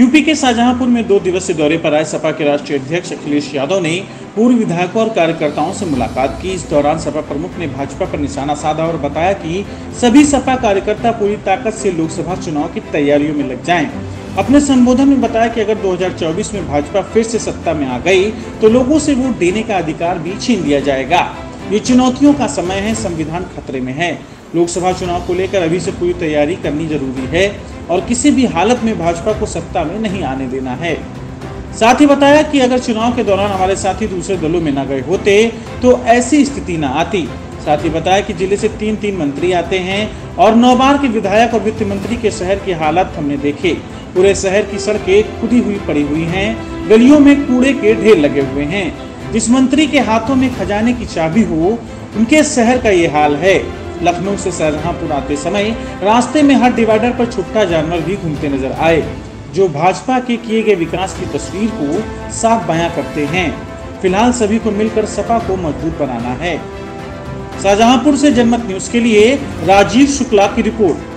UP के शाहजहांपुर में 2 दिवसीय दौरे पर आए सपा के राष्ट्रीय अध्यक्ष अखिलेश यादव ने पूर्व विधायकों और कार्यकर्ताओं से मुलाकात की। इस दौरान सपा प्रमुख ने भाजपा पर निशाना साधा और बताया कि सभी सपा कार्यकर्ता पूरी ताकत से लोकसभा चुनाव की तैयारियों में लग जाएं। अपने संबोधन में बताया कि अगर 2024 में भाजपा फिर से सत्ता में आ गई तो लोगों से वोट देने का अधिकार भी छीन लिया जाएगा। ये चुनौतियों का समय है, संविधान खतरे में है। लोकसभा चुनाव को लेकर अभी से पूरी तैयारी करनी जरूरी है और किसी भी हालत में भाजपा को सत्ता में नहीं आने देना है। साथ ही बताया कि अगर चुनाव के दौरान हमारे साथी दूसरे दलों में न गए होते तो ऐसी स्थिति न आती। साथ ही बताया कि जिले से 3-3 मंत्री आते हैं और 9 बार के विधायक और वित्त मंत्री के शहर के हालात हमने देखे। पूरे शहर की सड़कें खुदी हुई पड़ी हुई हैं, गलियों में कूड़े के ढेर लगे हुए हैं। जिस मंत्री के हाथों में खजाने की चाबी हो, उनके शहर का ये हाल है। लखनऊ से शाहजहांपुर आते समय रास्ते में हर डिवाइडर पर छुपा जानवर भी घूमते नजर आए, जो भाजपा के किए गए विकास की तस्वीर को साफ बयां करते हैं। फिलहाल सभी को मिलकर सपा को मजबूत बनाना है। शाहजहांपुर से जनमत न्यूज के लिए राजीव शुक्ला की रिपोर्ट।